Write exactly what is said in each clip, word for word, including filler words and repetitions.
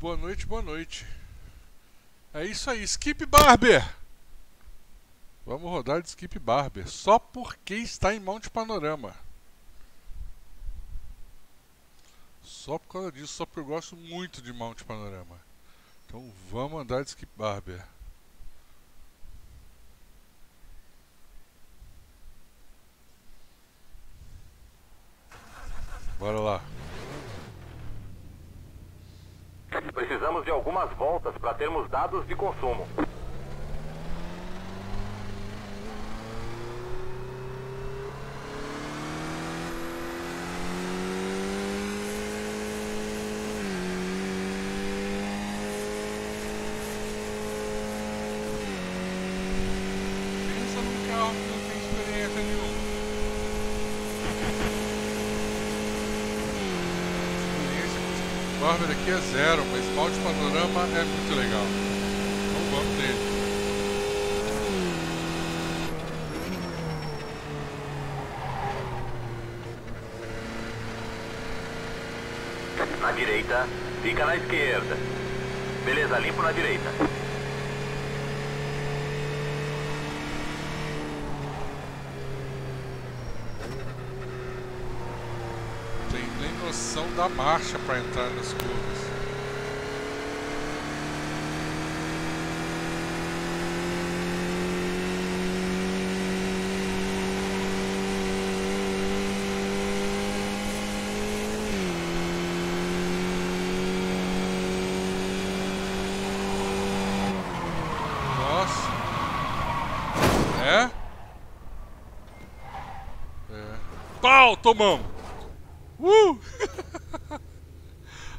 boa noite, boa noite. É isso aí, Skip Barber! Vamos rodar de Skip Barber, só porque está em Mount Panorama. Só por causa disso, só porque eu gosto muito de Mount Panorama. Então vamos andar de Skip Barber. Bora lá. Precisamos de algumas voltas para termos dados de consumo. Barber aqui é zero, mas Mount Panorama é muito legal. Então vamos nele. Na direita, fica na esquerda. Beleza, limpo na direita. Noção da marcha para entrar nas curvas. Nossa, é? É. Pau, tomamos! Uh!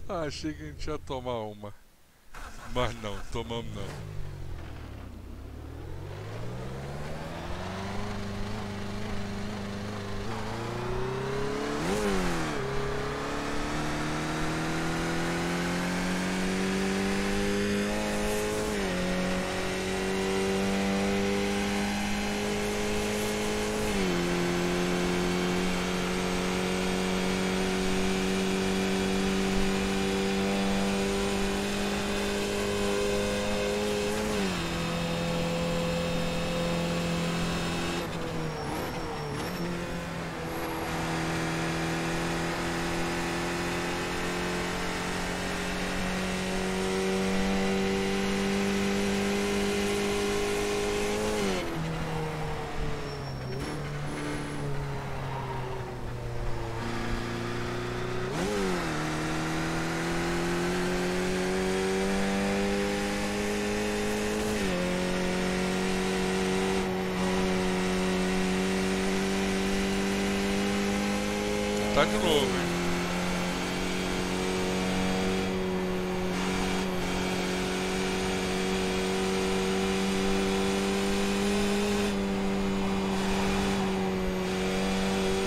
Ah, achei que a gente ia tomar uma. Mas não, tomamos não. Tá de novo, hein?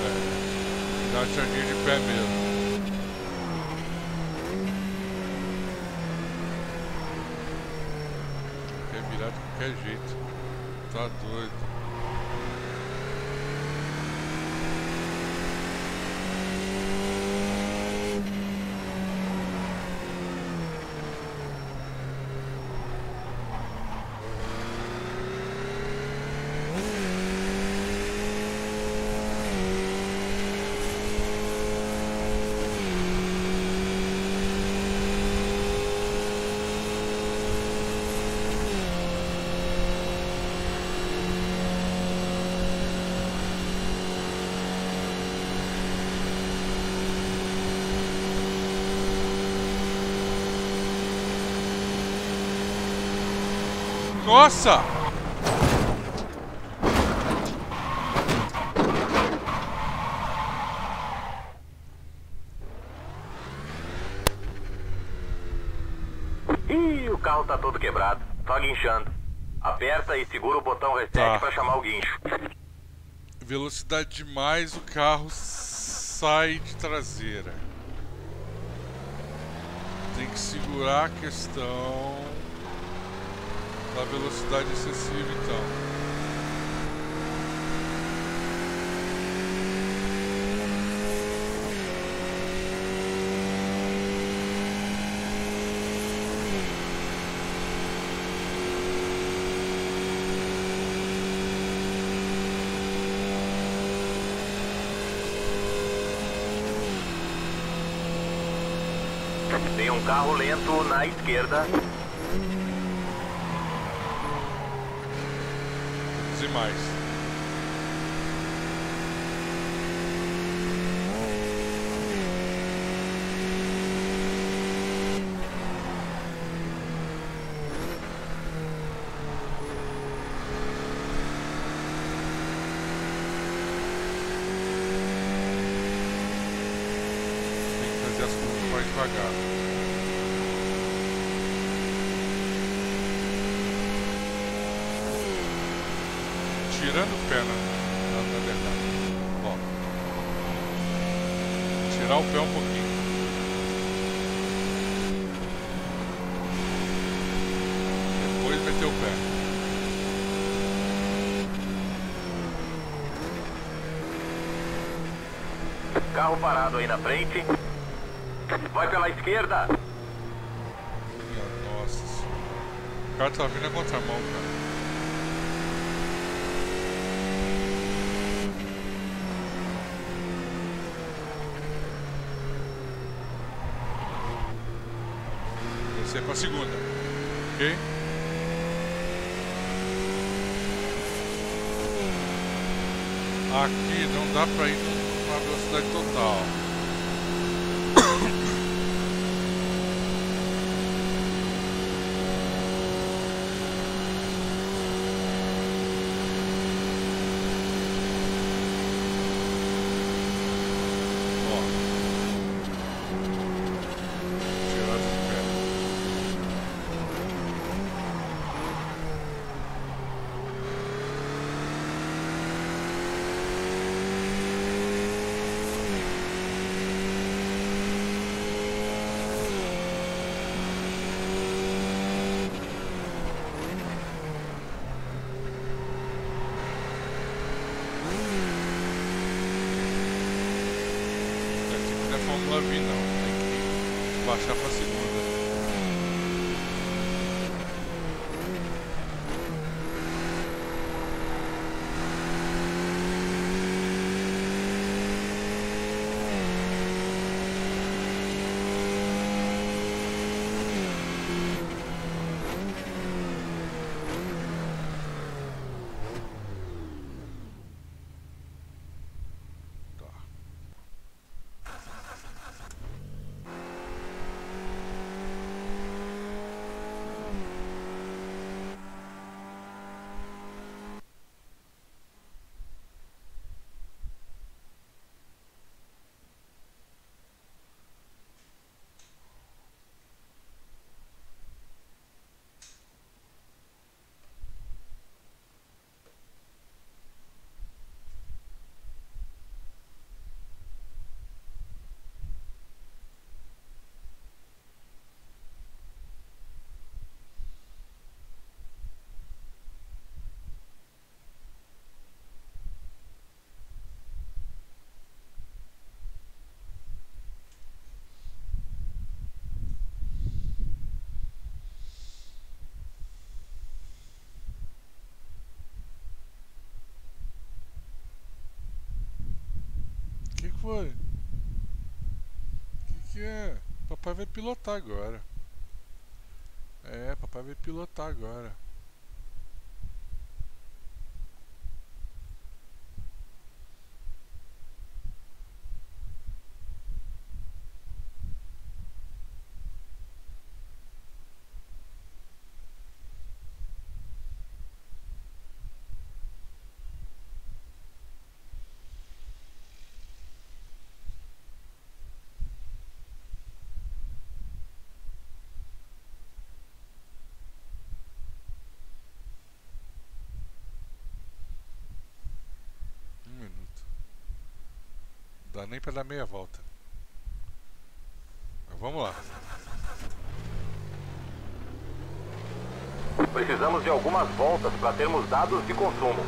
É, dá tiradinha de pé mesmo. Quer virar de qualquer jeito. Tá doido. Nossa! Ih, o carro tá todo quebrado. Só guinchando. Aperta e segura o botão reset tá. Pra chamar o guincho. Velocidade demais, o carro sai de traseira. Tem que segurar a questão da velocidade excessiva, então. Tem um carro lento na esquerda. Demais. Tem que fazer as coisas mais devagar. Tirando o pé, na, na verdade. Ó. Tirar o pé um pouquinho. Depois meter o pé. Carro parado aí na frente. Vai pela esquerda. Minha nossa senhora. O cara tá vindo a contramão, cara. É para a segunda, ok? Aqui não dá para ir na velocidade total. Não, tem que baixar para a segunda. O que foi? O que, que é? Papai vai pilotar agora. É, papai vai pilotar agora. Dá nem para dar meia volta. Mas vamos lá. Precisamos de algumas voltas para termos dados de consumo.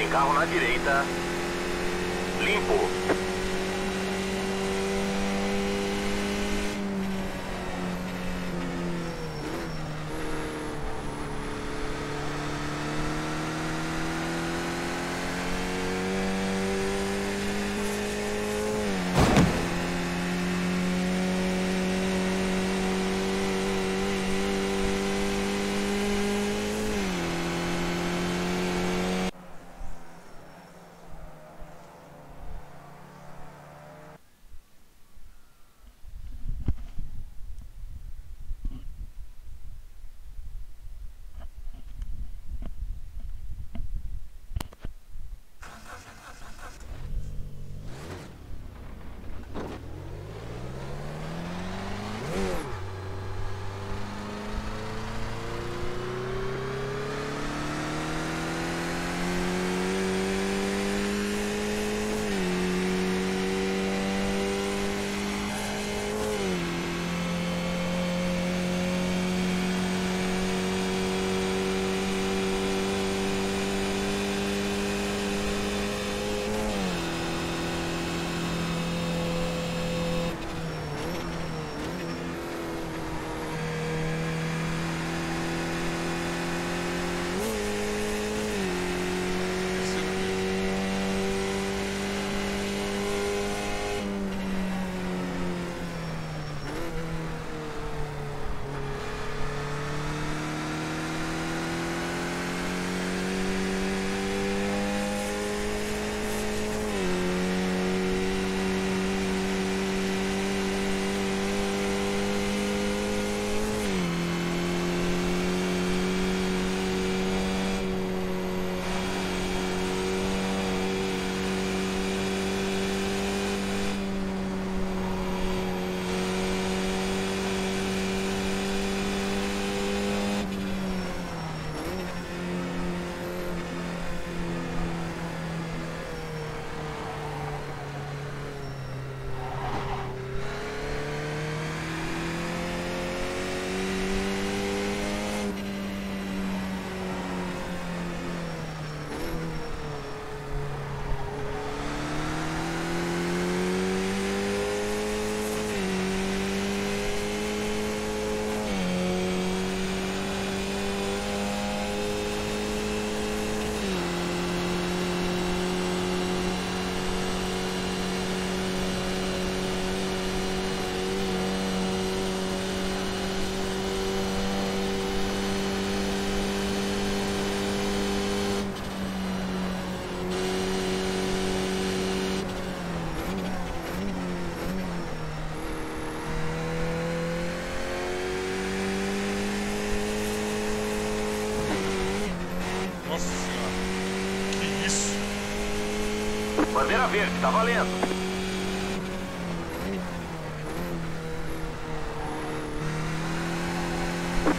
Tem carro na direita. Limpo. Bandeira verde, tá valendo!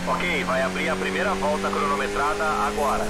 Ok, vai abrir a primeira volta cronometrada agora.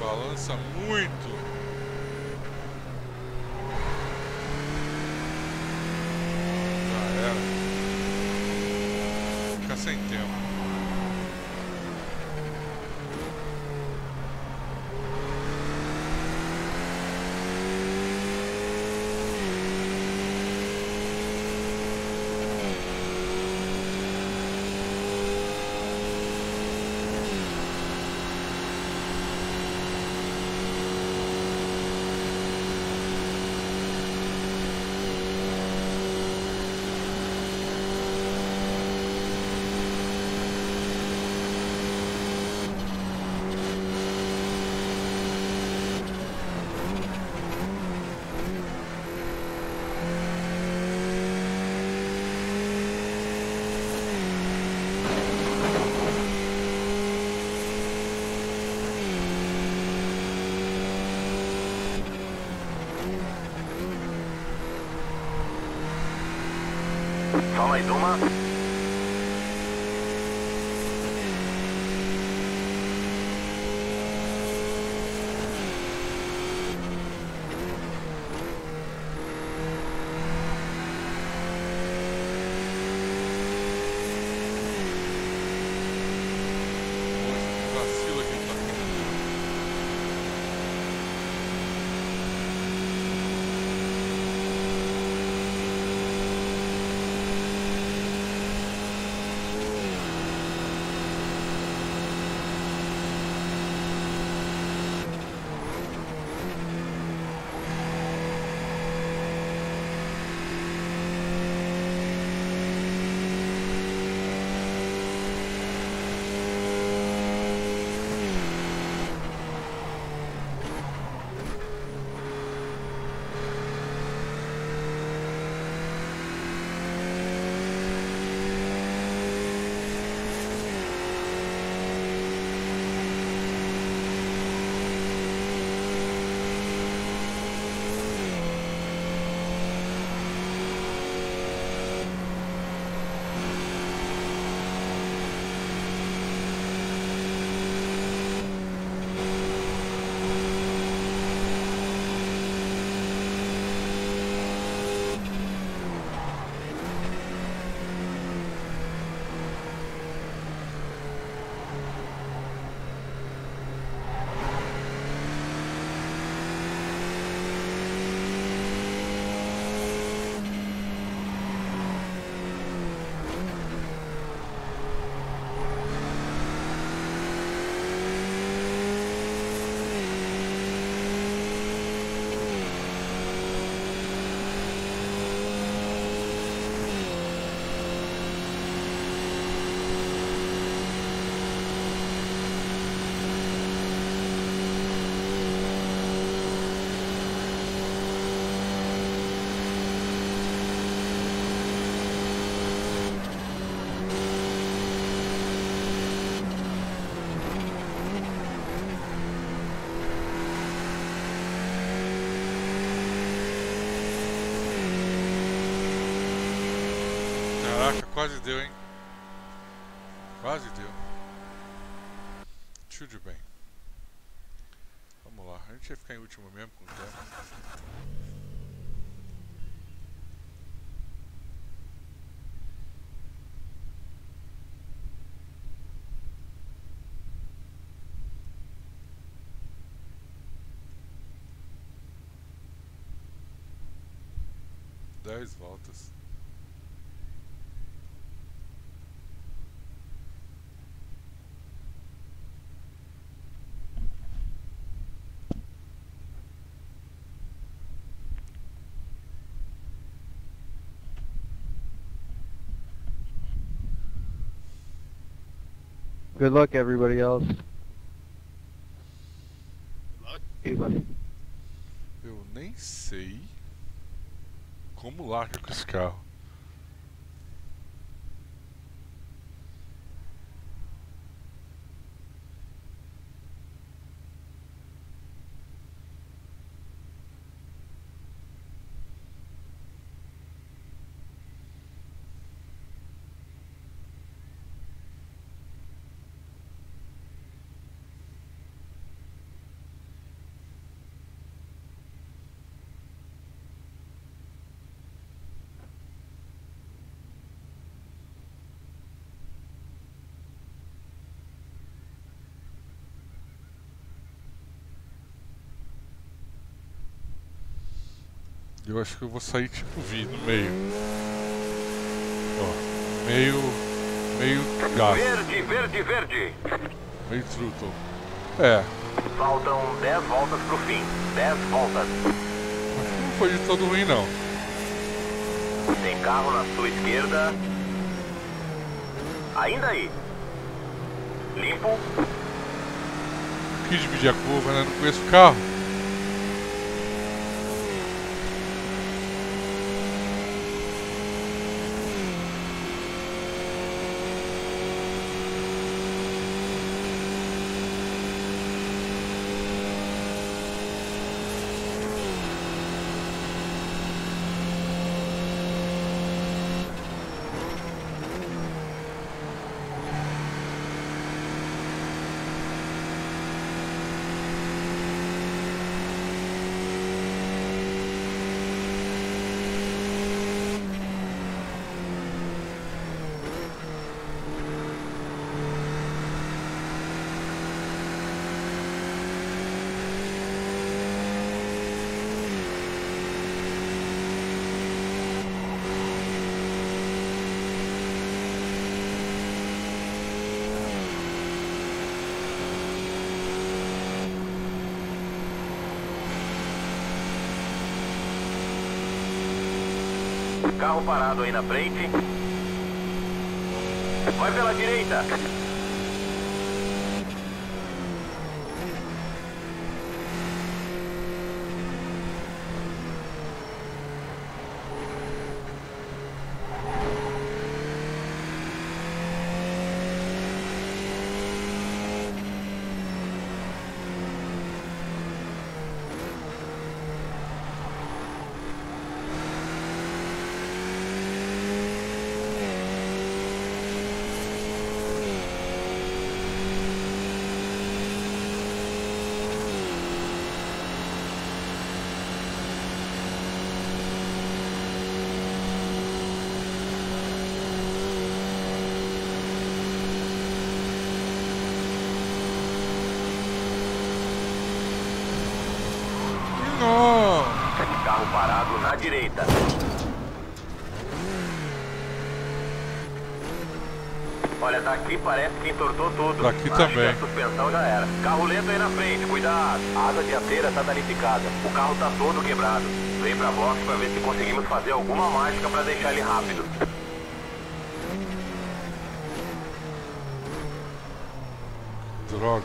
Balança muito. thing do? Fala aí, Duma. Quase deu, hein? Quase deu. Tudo bem. Vamos lá. A gente vai ficar em último mesmo com o tempo. Dez voltas. Good luck, everybody else. Good luck. Eu nem sei como larga com esse carro. Eu acho que eu vou sair tipo V no meio. Ó, meio. Meio gato. Verde, verde, verde. Meio truto. É. Faltam dez voltas pro fim. dez voltas. Acho que não foi de todo ruim, não. Tem carro na sua esquerda. Ainda aí. Limpo. Não quis dividir a curva, né? Não conheço o carro. Carro parado aí na frente. Vai pela direita. Parado na direita. Olha, daqui parece que entortou tudo. Daqui também. A suspensão já era. Carro lento aí na frente, cuidado. A asa dianteira está danificada. O carro tá todo quebrado. Vem pra box pra ver se conseguimos fazer alguma mágica pra deixar ele rápido. Droga.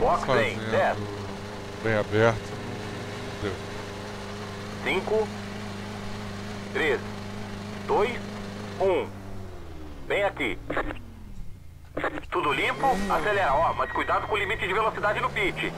Box bem, dez. Bem aberto. Deu. cinco, três, dois, um. Vem aqui. Tudo limpo, acelera, ó, mas cuidado com o limite de velocidade no pit.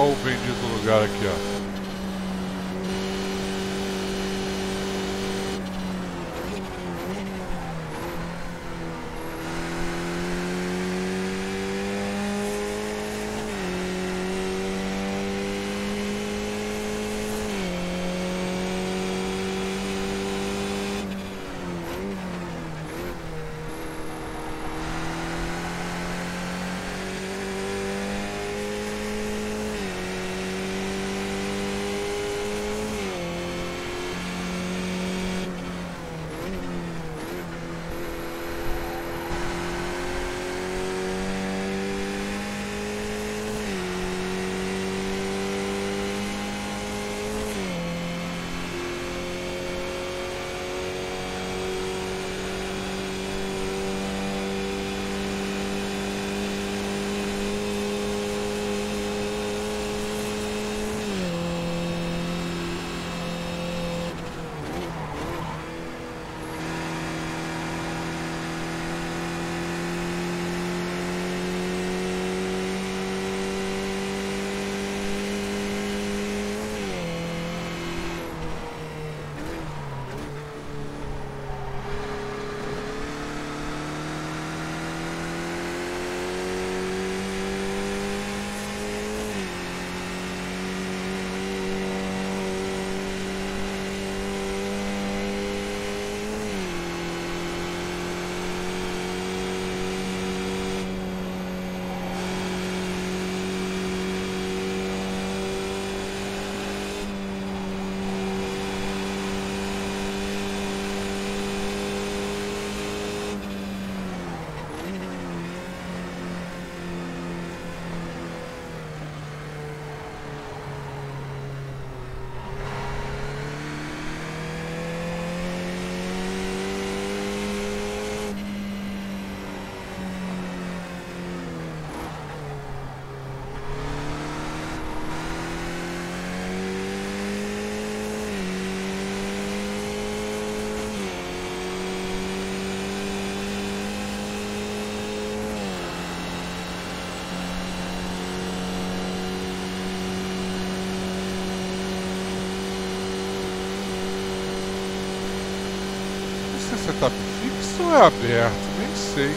Olha o bendito lugar aqui, ó. Setup fixo ou é aberto? Nem sei.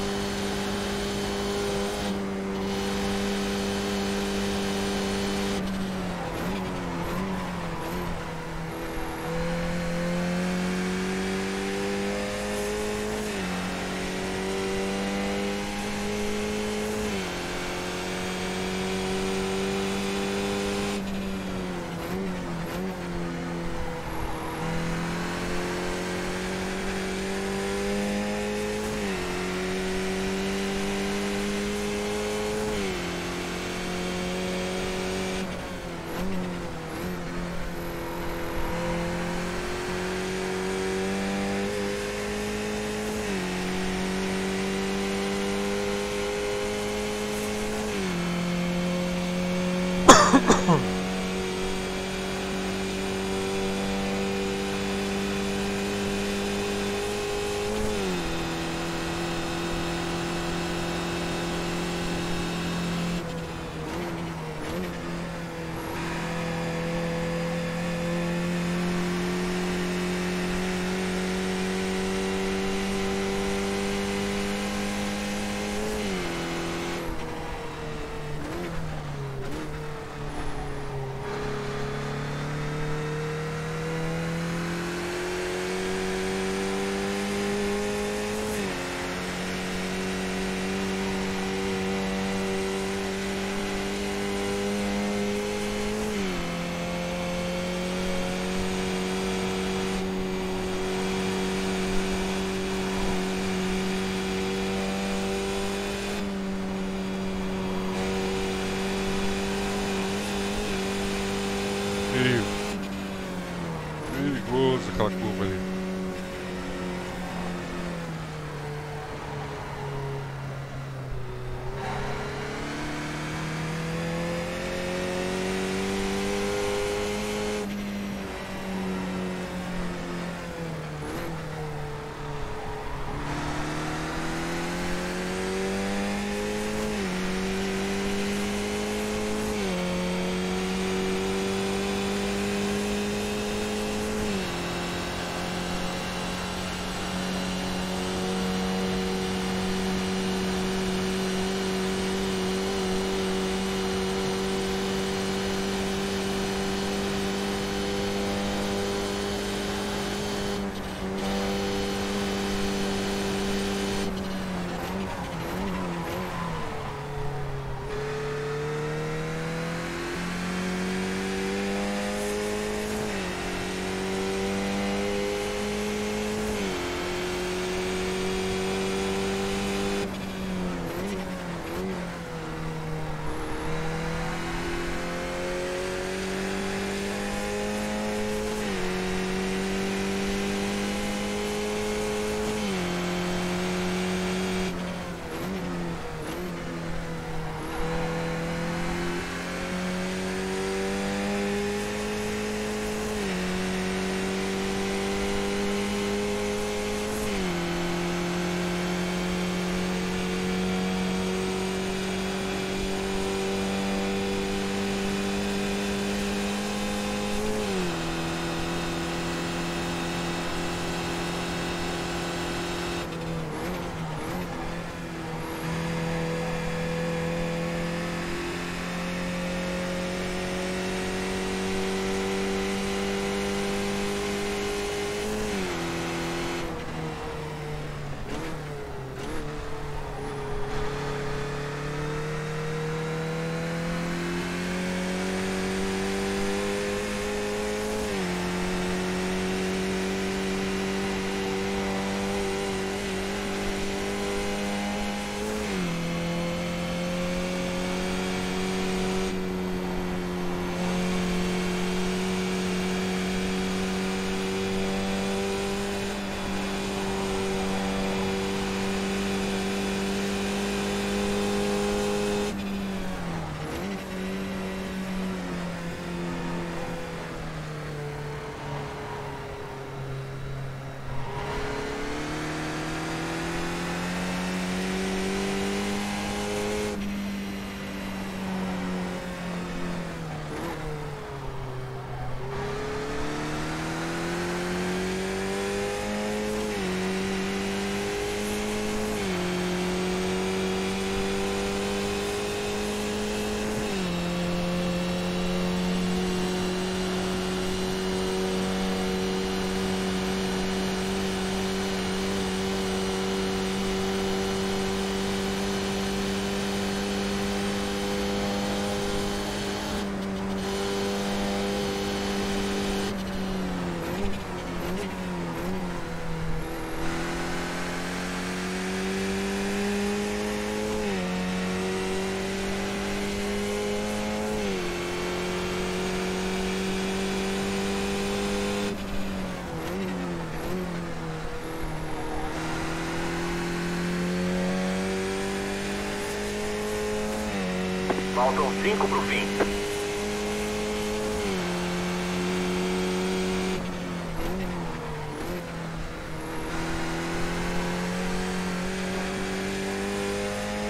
Faltam cinco pro fim.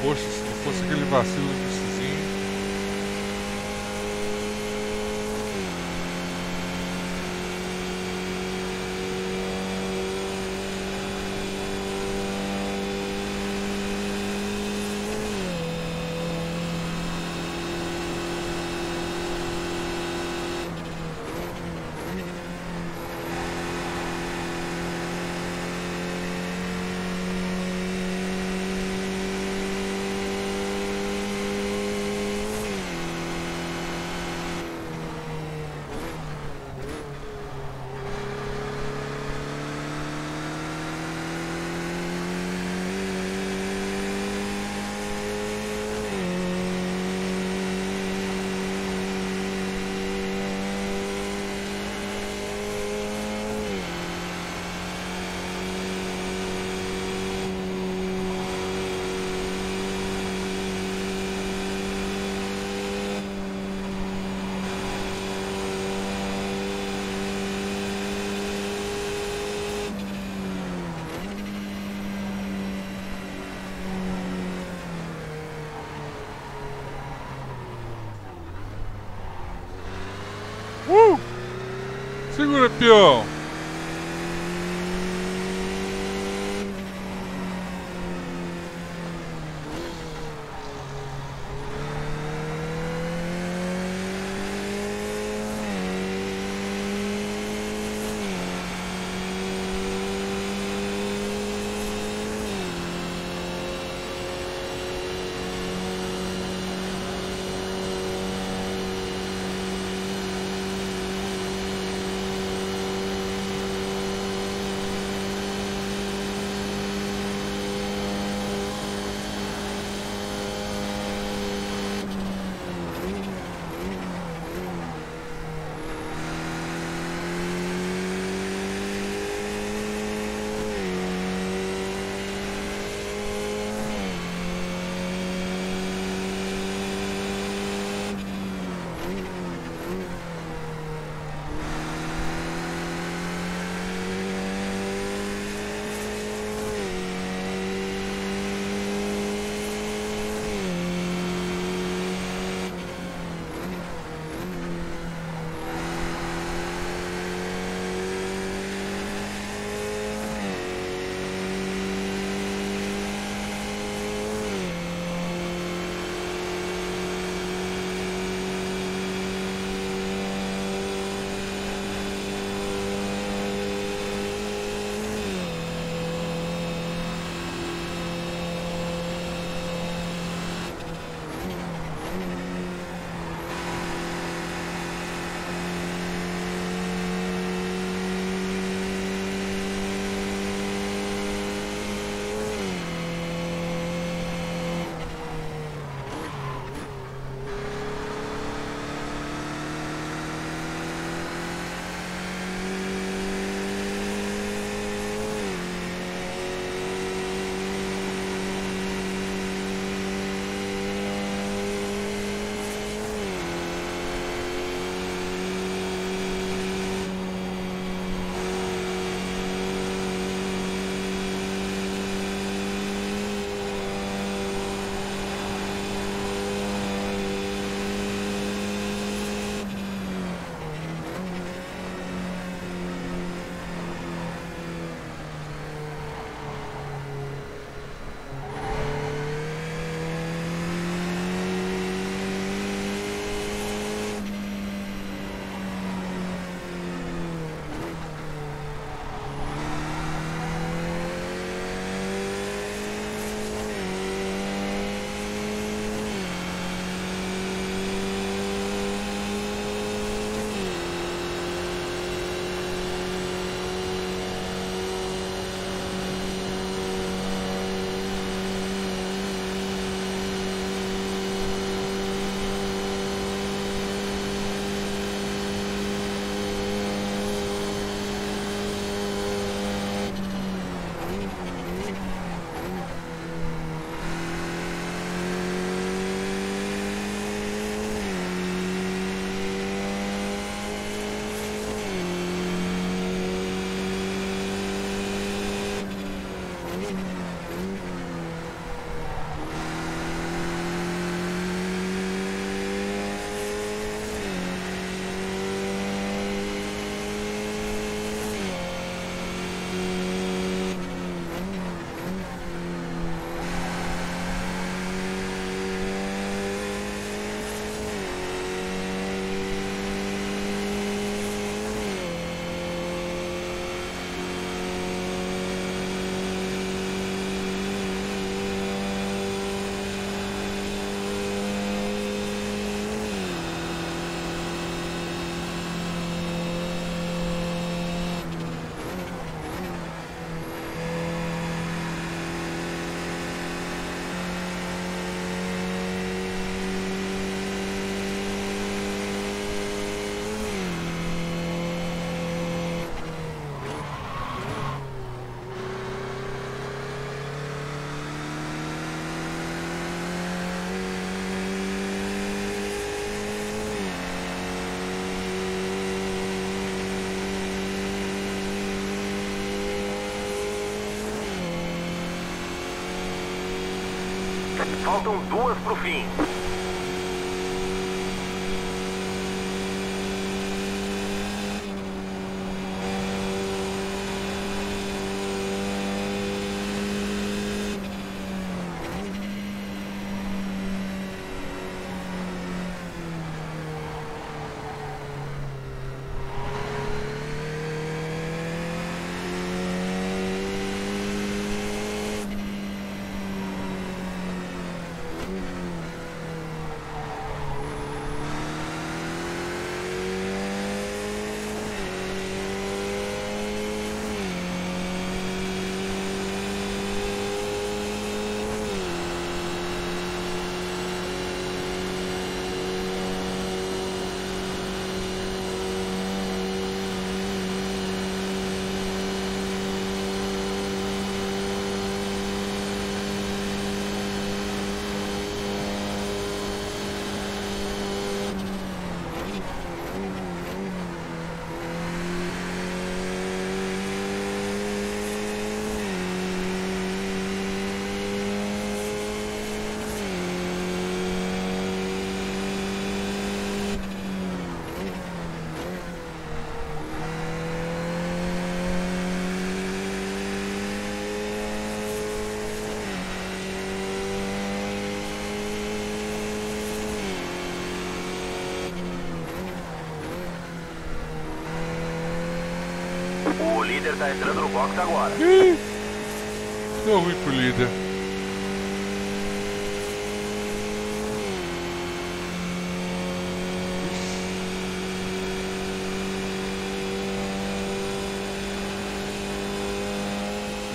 Poxa, se não fosse aquele vacilo do Cicinho. Uh! Segura, peão! Faltam duas pro fim. O líder tá entrando no box agora. Ih, deu ruim pro líder.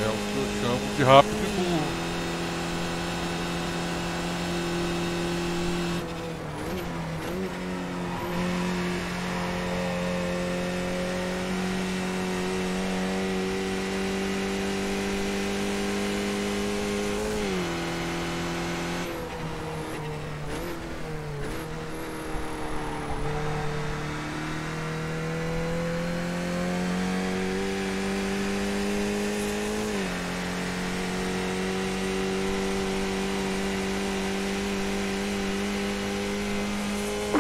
É o que eu chamo de rápido e burro.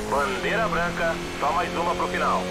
Bandeira branca, só mais uma pro final.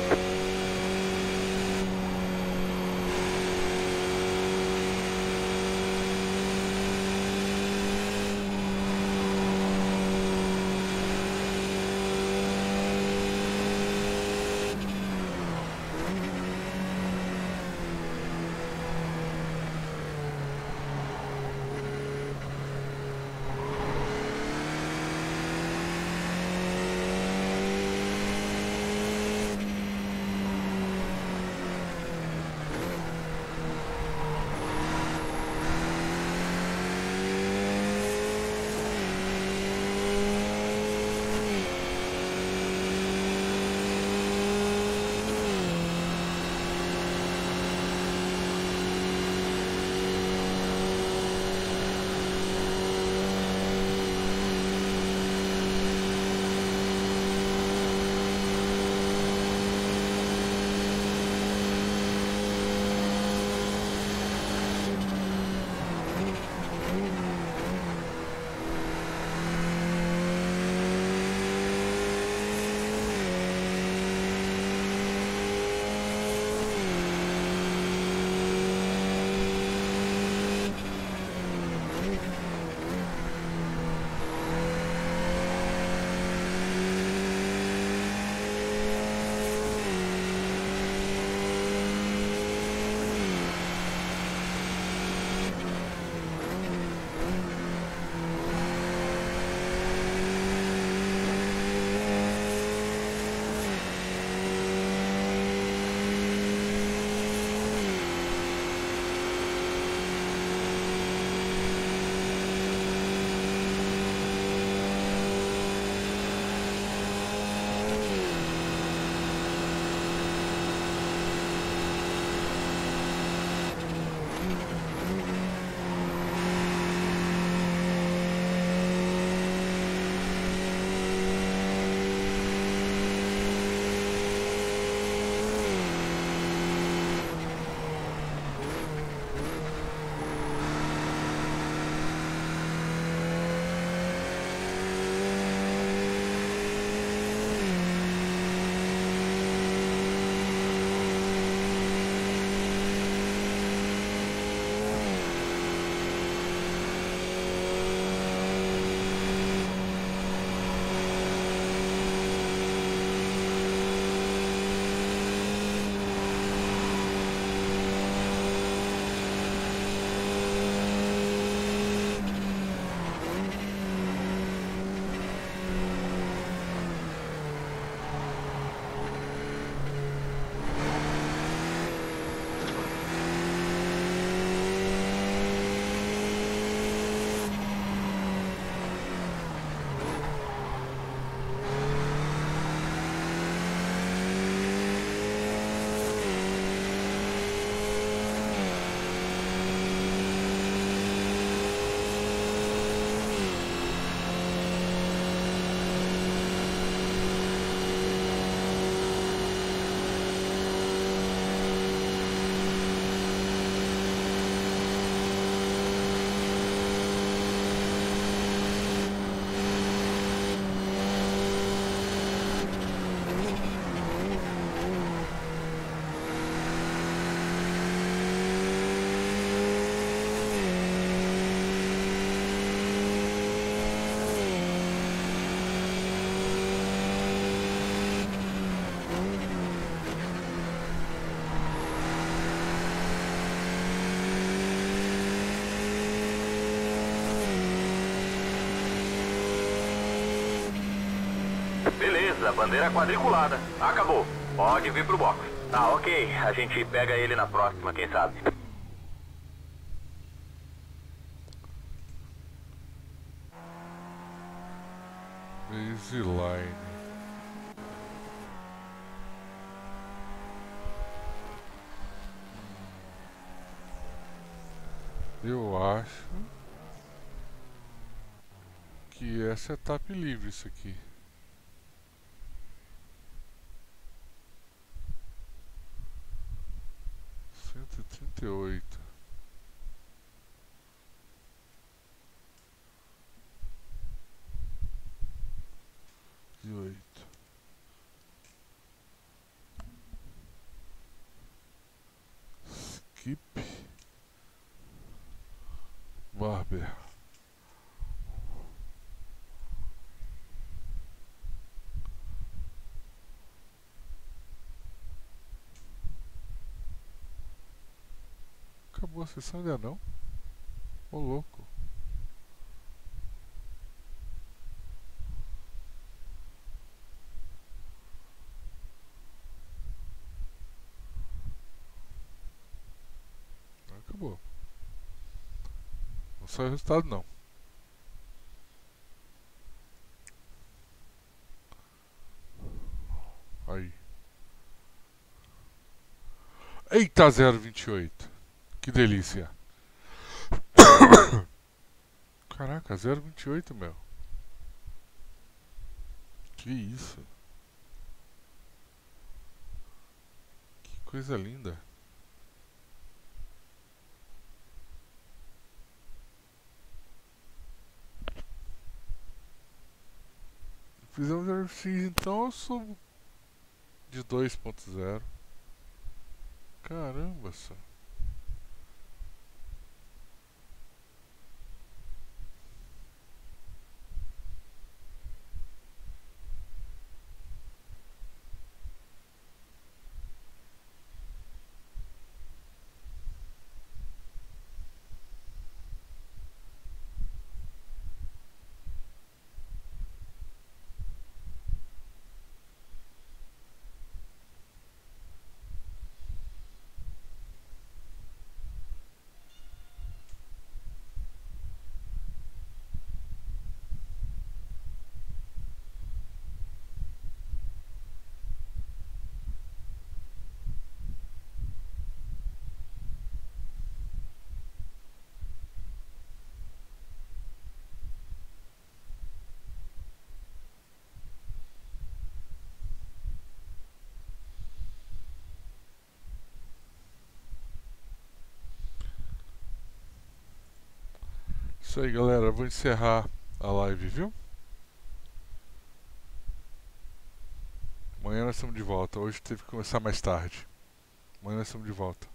Beleza, bandeira quadriculada. Acabou. Pode vir pro box. Tá, ok. A gente pega ele na próxima, quem sabe. Easy line. Eu acho que é setup livre isso aqui. cento e trinta e oito. E oito. Skip Barber. Acabou a sessão ainda não? Ô louco. Acabou. Não saiu o resultado não. Aí. Eita, zero vírgula vinte e oito. Que delícia. Caraca, zero vírgula vinte e oito, meu. Que isso. Que coisa linda. Fizemos R X, então eu subo de dois ponto zero. Caramba, só. Isso aí, galera, vou encerrar a live, viu? Amanhã nós estamos de volta. Hoje teve que começar mais tarde. Amanhã nós estamos de volta.